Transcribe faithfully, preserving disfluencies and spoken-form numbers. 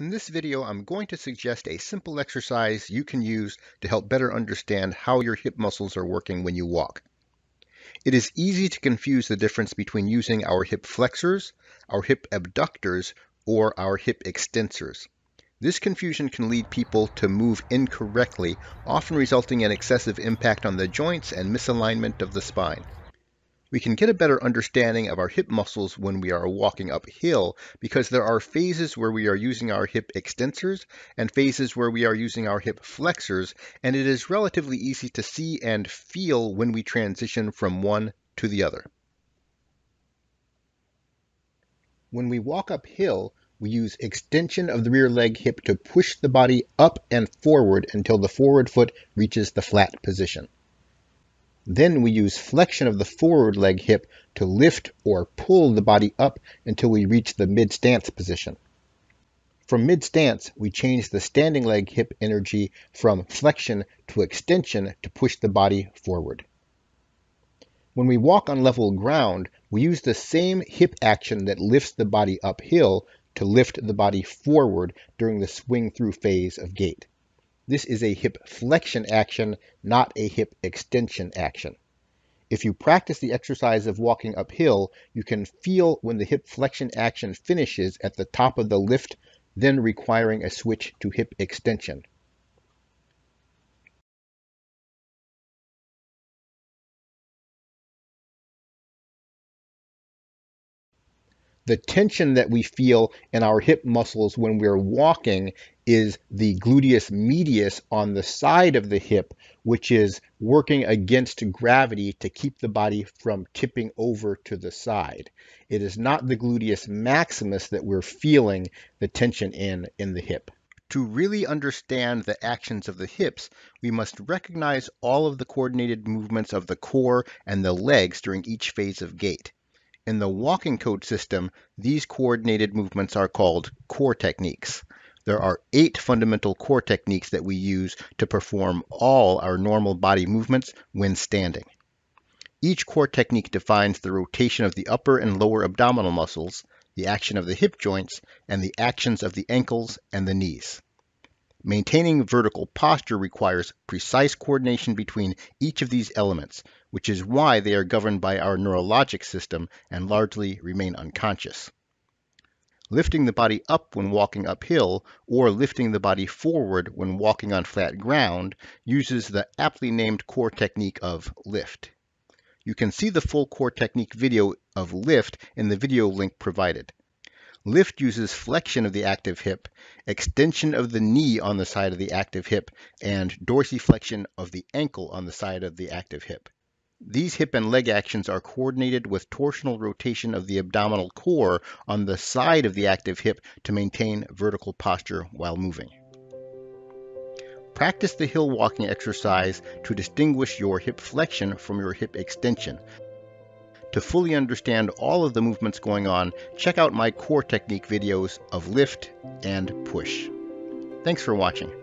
In this video, I'm going to suggest a simple exercise you can use to help better understand how your hip muscles are working when you walk. It is easy to confuse the difference between using our hip flexors, our hip abductors, or our hip extensors. This confusion can lead people to move incorrectly, often resulting in excessive impact on the joints and misalignment of the spine. We can get a better understanding of our hip muscles when we are walking uphill because there are phases where we are using our hip extensors and phases where we are using our hip flexors, and it is relatively easy to see and feel when we transition from one to the other. When we walk uphill, we use extension of the rear leg hip to push the body up and forward until the forward foot reaches the flat position. Then we use flexion of the forward leg hip to lift or pull the body up until we reach the mid-stance position. From mid-stance, we change the standing leg hip energy from flexion to extension to push the body forward. When we walk on level ground, we use the same hip action that lifts the body uphill to lift the body forward during the swing-through phase of gait. This is a hip flexion action, not a hip extension action. If you practice the exercise of walking uphill, you can feel when the hip flexion action finishes at the top of the lift, then requiring a switch to hip extension. The tension that we feel in our hip muscles when we're walking is the gluteus medius on the side of the hip, which is working against gravity to keep the body from tipping over to the side. It is not the gluteus maximus that we're feeling the tension in in the hip. To really understand the actions of the hips, we must recognize all of the coordinated movements of the core and the legs during each phase of gait. In the walking code system, these coordinated movements are called core techniques. There are eight fundamental core techniques that we use to perform all our normal body movements when standing. Each core technique defines the rotation of the upper and lower abdominal muscles, the action of the hip joints, and the actions of the ankles and the knees. Maintaining vertical posture requires precise coordination between each of these elements, which is why they are governed by our neurologic system and largely remain unconscious. Lifting the body up when walking uphill, or lifting the body forward when walking on flat ground, uses the aptly named core technique of lift. You can see the full core technique video of lift in the video link provided. Lift uses flexion of the active hip, extension of the knee on the side of the active hip, and dorsiflexion of the ankle on the side of the active hip. These hip and leg actions are coordinated with torsional rotation of the abdominal core on the side of the active hip to maintain vertical posture while moving. Practice the hill walking exercise to distinguish your hip flexion from your hip extension. To fully understand all of the movements going on, check out my core technique videos of lift and push. Thanks for watching.